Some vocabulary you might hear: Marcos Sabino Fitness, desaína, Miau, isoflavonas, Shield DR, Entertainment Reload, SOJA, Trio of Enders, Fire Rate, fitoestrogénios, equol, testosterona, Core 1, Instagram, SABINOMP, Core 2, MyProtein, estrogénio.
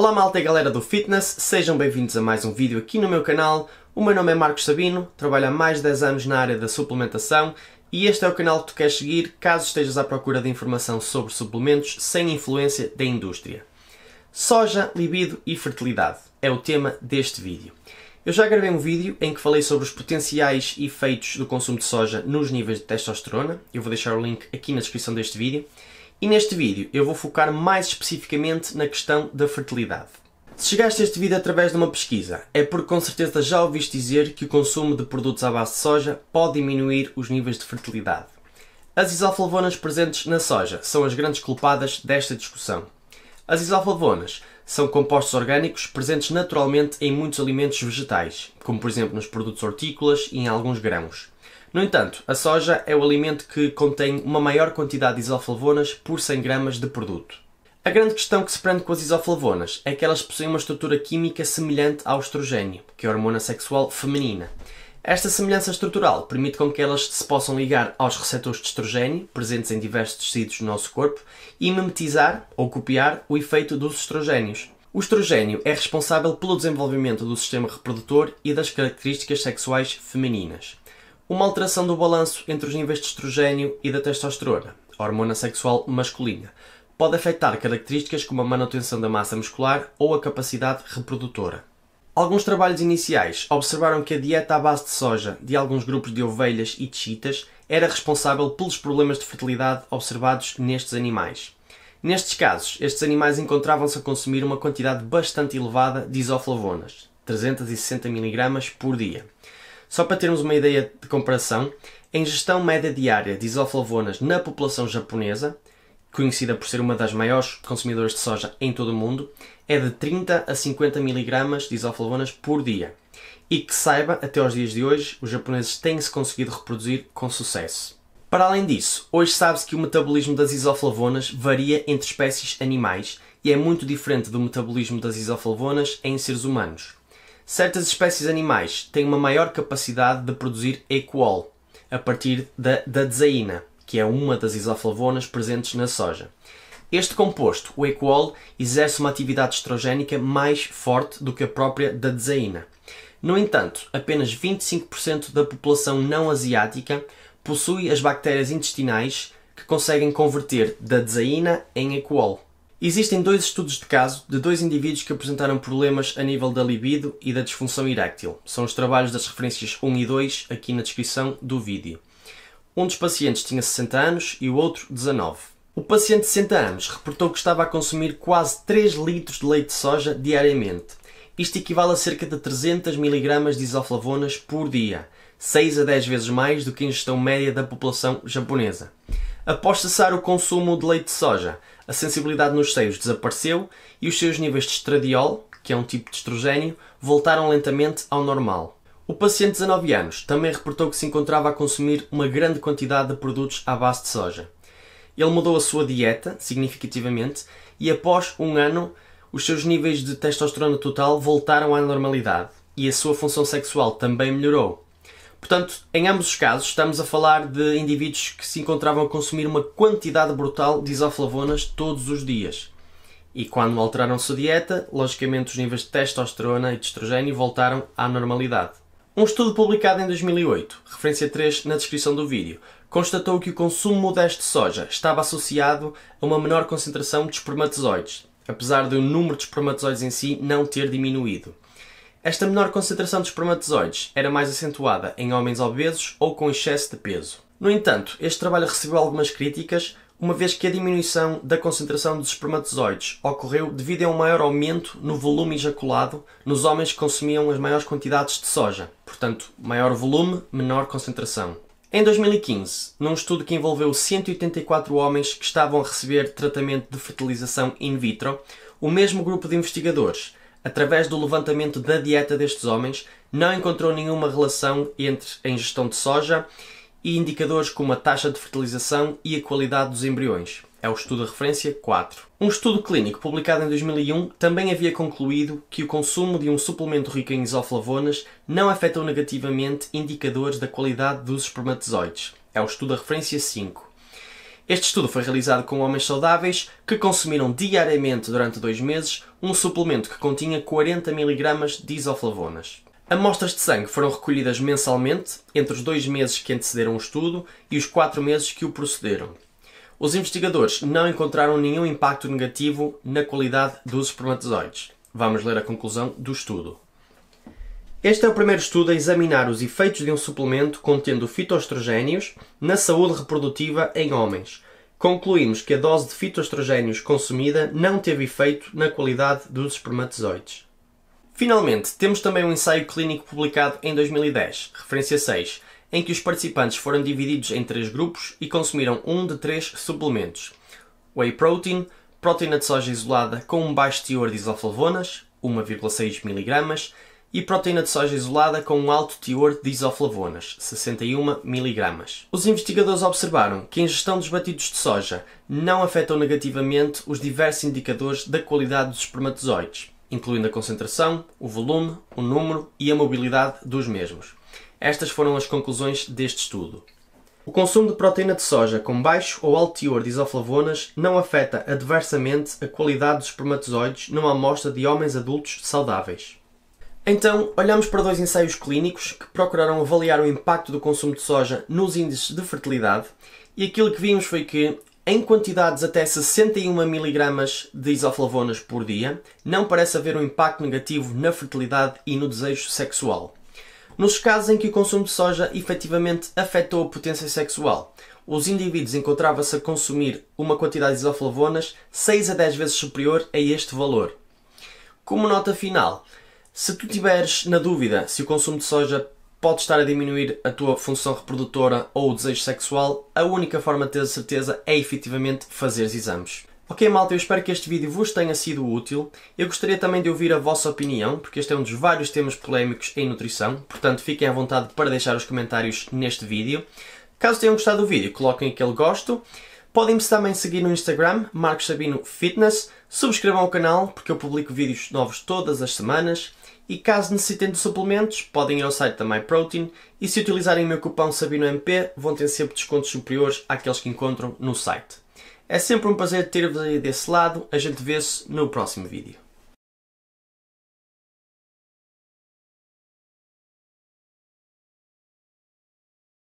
Olá malta e galera do fitness, sejam bem-vindos a mais um vídeo aqui no meu canal. O meu nome é Marcos Sabino, trabalho há mais de 10 anos na área da suplementação e este é o canal que tu queres seguir caso estejas à procura de informação sobre suplementos sem influência da indústria. Soja, libido e fertilidade é o tema deste vídeo. Eu já gravei um vídeo em que falei sobre os potenciais efeitos do consumo de soja nos níveis de testosterona. Eu vou deixar o link aqui na descrição deste vídeo. E neste vídeo eu vou focar mais especificamente na questão da fertilidade. Se chegaste a este vídeo através de uma pesquisa, é porque com certeza já ouviste dizer que o consumo de produtos à base de soja pode diminuir os níveis de fertilidade. As isoflavonas presentes na soja são as grandes culpadas desta discussão. As isoflavonas são compostos orgânicos presentes naturalmente em muitos alimentos vegetais, como por exemplo nos produtos hortícolas e em alguns grãos. No entanto, a soja é o alimento que contém uma maior quantidade de isoflavonas por 100 gramas de produto. A grande questão que se prende com as isoflavonas é que elas possuem uma estrutura química semelhante ao estrogénio, que é a hormona sexual feminina. Esta semelhança estrutural permite com que elas se possam ligar aos receptores de estrogénio, presentes em diversos tecidos do nosso corpo, e mimetizar, ou copiar, o efeito dos estrogénios. O estrogénio é responsável pelo desenvolvimento do sistema reprodutor e das características sexuais femininas. Uma alteração do balanço entre os níveis de estrogênio e da testosterona, a hormona sexual masculina, pode afetar características como a manutenção da massa muscular ou a capacidade reprodutora. Alguns trabalhos iniciais observaram que a dieta à base de soja de alguns grupos de ovelhas e de chitas era responsável pelos problemas de fertilidade observados nestes animais. Nestes casos, estes animais encontravam-se a consumir uma quantidade bastante elevada de isoflavonas, 360 mg por dia. Só para termos uma ideia de comparação, a ingestão média diária de isoflavonas na população japonesa, conhecida por ser uma das maiores consumidoras de soja em todo o mundo, é de 30 a 50 mg de isoflavonas por dia. E que saiba, até aos dias de hoje, os japoneses têm-se conseguido reproduzir com sucesso. Para além disso, hoje sabe-se que o metabolismo das isoflavonas varia entre espécies animais e é muito diferente do metabolismo das isoflavonas em seres humanos. Certas espécies animais têm uma maior capacidade de produzir equol, a partir da desaína, que é uma das isoflavonas presentes na soja. Este composto, o equol, exerce uma atividade estrogénica mais forte do que a própria da desaína. No entanto, apenas 25% da população não asiática possui as bactérias intestinais que conseguem converter da desaína em equol. Existem dois estudos de caso de dois indivíduos que apresentaram problemas a nível da libido e da disfunção eréctil. São os trabalhos das referências 1 e 2 aqui na descrição do vídeo. Um dos pacientes tinha 60 anos e o outro 19. O paciente de 60 anos reportou que estava a consumir quase 3 litros de leite de soja diariamente. Isto equivale a cerca de 300 mg de isoflavonas por dia, 6 a 10 vezes mais do que a ingestão média da população japonesa. Após cessar o consumo de leite de soja, a sensibilidade nos seios desapareceu e os seus níveis de estradiol, que é um tipo de estrogênio, voltaram lentamente ao normal. O paciente de 19 anos também reportou que se encontrava a consumir uma grande quantidade de produtos à base de soja. Ele mudou a sua dieta, significativamente, e após um ano, os seus níveis de testosterona total voltaram à normalidade e a sua função sexual também melhorou. Portanto, em ambos os casos, estamos a falar de indivíduos que se encontravam a consumir uma quantidade brutal de isoflavonas todos os dias. E quando alteraram a sua dieta, logicamente os níveis de testosterona e de estrogênio voltaram à normalidade. Um estudo publicado em 2008, referência 3 na descrição do vídeo, constatou que o consumo modesto de soja estava associado a uma menor concentração de espermatozoides, apesar do número de espermatozoides em si não ter diminuído. Esta menor concentração de espermatozoides era mais acentuada em homens obesos ou com excesso de peso. No entanto, este trabalho recebeu algumas críticas, uma vez que a diminuição da concentração de espermatozoides ocorreu devido a um maior aumento no volume ejaculado nos homens que consumiam as maiores quantidades de soja. Portanto, maior volume, menor concentração. Em 2015, num estudo que envolveu 184 homens que estavam a receber tratamento de fertilização in vitro, o mesmo grupo de investigadores, através do levantamento da dieta destes homens, não encontrou nenhuma relação entre a ingestão de soja e indicadores como a taxa de fertilização e a qualidade dos embriões. É o estudo de referência 4. Um estudo clínico publicado em 2001 também havia concluído que o consumo de um suplemento rico em isoflavonas não afetou negativamente indicadores da qualidade dos espermatozoides. É o estudo de referência 5. Este estudo foi realizado com homens saudáveis que consumiram diariamente durante 2 meses um suplemento que continha 40 mg de isoflavonas. Amostras de sangue foram recolhidas mensalmente entre os 2 meses que antecederam o estudo e os 4 meses que o precederam. Os investigadores não encontraram nenhum impacto negativo na qualidade dos espermatozoides. Vamos ler a conclusão do estudo. Este é o primeiro estudo a examinar os efeitos de um suplemento contendo fitoestrogénios na saúde reprodutiva em homens. Concluímos que a dose de fitoestrogénios consumida não teve efeito na qualidade dos espermatozoides. Finalmente, temos também um ensaio clínico publicado em 2010, referência 6, em que os participantes foram divididos em 3 grupos e consumiram um de 3 suplementos. Whey protein, proteína de soja isolada com um baixo teor de isoflavonas, 1,6 mg, e proteína de soja isolada com um alto teor de isoflavonas, 61 mg. Os investigadores observaram que a ingestão dos batidos de soja não afetou negativamente os diversos indicadores da qualidade dos espermatozoides, incluindo a concentração, o volume, o número e a mobilidade dos mesmos. Estas foram as conclusões deste estudo. O consumo de proteína de soja com baixo ou alto teor de isoflavonas não afeta adversamente a qualidade dos espermatozoides numa amostra de homens adultos saudáveis. Então, olhamos para 2 ensaios clínicos que procuraram avaliar o impacto do consumo de soja nos índices de fertilidade e aquilo que vimos foi que, em quantidades até 61 mg de isoflavonas por dia, não parece haver um impacto negativo na fertilidade e no desejo sexual. Nos casos em que o consumo de soja efetivamente afetou a potência sexual, os indivíduos encontravam-se a consumir uma quantidade de isoflavonas 6 a 10 vezes superior a este valor. Como nota final, se tu tiveres na dúvida se o consumo de soja pode estar a diminuir a tua função reprodutora ou o desejo sexual, a única forma de ter certeza é efetivamente fazeres exames. Ok malta, eu espero que este vídeo vos tenha sido útil. Eu gostaria também de ouvir a vossa opinião, porque este é um dos vários temas polémicos em nutrição, portanto fiquem à vontade para deixar os comentários neste vídeo. Caso tenham gostado do vídeo, coloquem aquele gosto. Podem-me também seguir no Instagram, Marcos Sabino Fitness. Subscrevam o canal, porque eu publico vídeos novos todas as semanas. E caso necessitem de suplementos, podem ir ao site da MyProtein e se utilizarem o meu cupom SABINOMP, vão ter sempre descontos superiores àqueles que encontram no site. É sempre um prazer ter-vos aí desse lado. A gente vê-se no próximo vídeo.